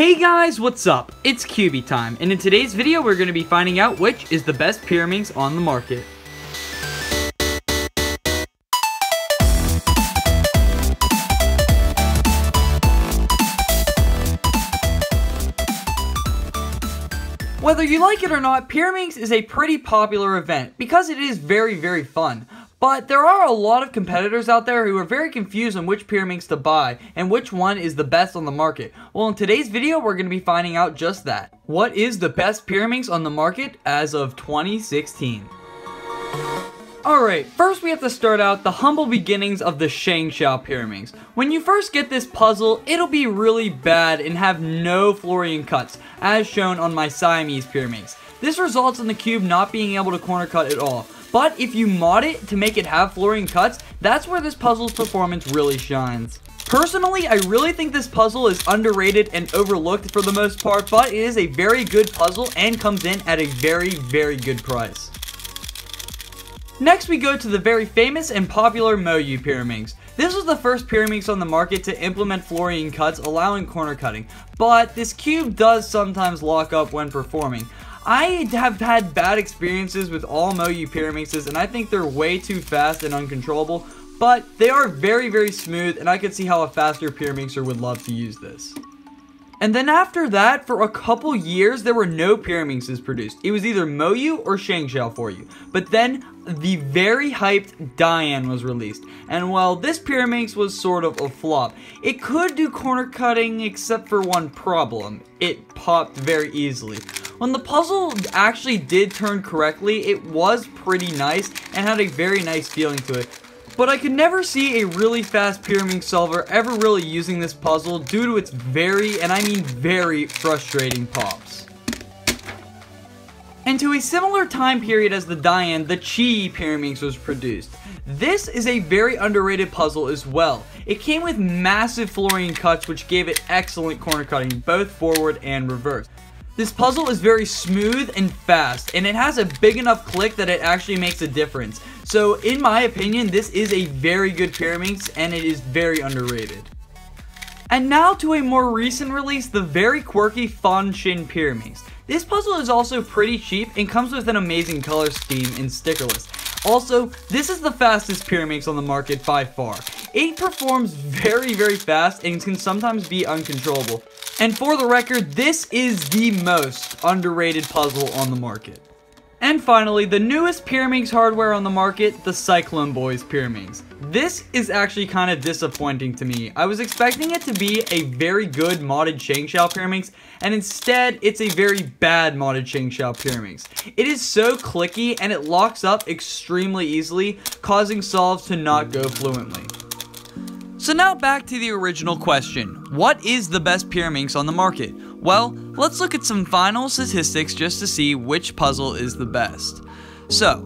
Hey guys, what's up? It's QiYi time, and in today's video we're going to be finding out which is the best Pyraminx on the market. Whether you like it or not, Pyraminx is a pretty popular event because it is very fun. But there are a lot of competitors out there who are very confused on which Pyraminx to buy and which one is the best on the market. Well, in today's video, we're going to be finding out just that. What is the best Pyraminx on the market as of 2016? Alright, first we have to start out the humble beginnings of the Shengshou Pyraminx. When you first get this puzzle, it'll be really bad and have no Florian cuts, as shown on my Siamese Pyraminx. This results in the cube not being able to corner cut at all. But if you mod it to make it have Florian cuts, that's where this puzzle's performance really shines. Personally, I really think this puzzle is underrated and overlooked for the most part, but it is a very good puzzle and comes in at a very good price. Next we go to the very famous and popular Moyu Pyraminx. This was the first Pyraminx on the market to implement Florian cuts, allowing corner cutting, but this cube does sometimes lock up when performing. I have had bad experiences with all Moyu Pyraminxes, and I think they're way too fast and uncontrollable, but they are very smooth, and I could see how a faster Pyraminxer would love to use this. And then after that, for a couple years, there were no Pyraminxes produced. It was either Moyu or Shengshou for you. But then the very hyped Dayan was released. And while this Pyraminx was sort of a flop, it could do corner cutting except for one problem. It popped very easily. When the puzzle actually did turn correctly, it was pretty nice and had a very nice feeling to it. But I could never see a really fast Pyraminx solver ever really using this puzzle due to its very frustrating pops. And to a similar time period as the Dayan, the Qi Pyraminx was produced. This is a very underrated puzzle as well. It came with massive Florian cuts, which gave it excellent corner cutting, both forward and reverse. This puzzle is very smooth and fast, and it has a big enough click that it actually makes a difference. So in my opinion, this is a very good Pyraminx, and it is very underrated. And now to a more recent release, the very quirky Fanxin Pyraminx. This puzzle is also pretty cheap and comes with an amazing color scheme and sticker list. Also, this is the fastest Pyraminx on the market by far. It performs very fast and can sometimes be uncontrollable. And for the record, this is the most underrated puzzle on the market. And finally, the newest Pyraminx hardware on the market, the Cyclone Boys Pyraminx. This is actually kind of disappointing to me. I was expecting it to be a very good modded Shengshou Pyraminx, and instead, it's a very bad modded Shengshou Pyraminx. It is so clicky, and it locks up extremely easily, causing solves to not go fluently. So now back to the original question. What is the best Pyraminx on the market? Well, let's look at some final statistics just to see which puzzle is the best. So,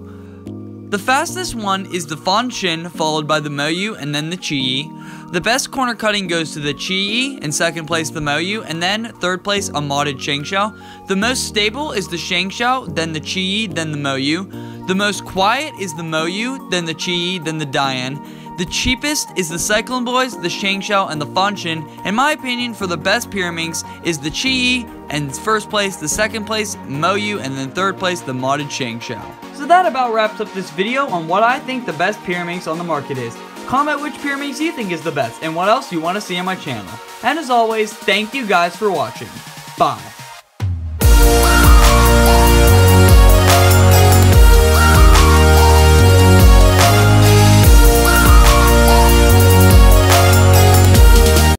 the fastest one is the Fanxin, followed by the Moyu and then the QiYi. The best corner cutting goes to the QiYi, in second place the Moyu, and then third place a modded Shengshou. The most stable is the Shengshou, then the QiYi, then the Moyu. The most quiet is the Moyu, then the QiYi, then the Dayan. The cheapest is the Cyclone Boys, the Shengshou, and the Fanxin. In my opinion, for the best Pyraminx is the QiYi, and first place, the second place, Moyu, and then third place, the modded Shengshou. So that about wraps up this video on what I think the best Pyraminx on the market is. Comment which Pyraminx you think is the best, and what else you want to see on my channel. And as always, thank you guys for watching. Bye.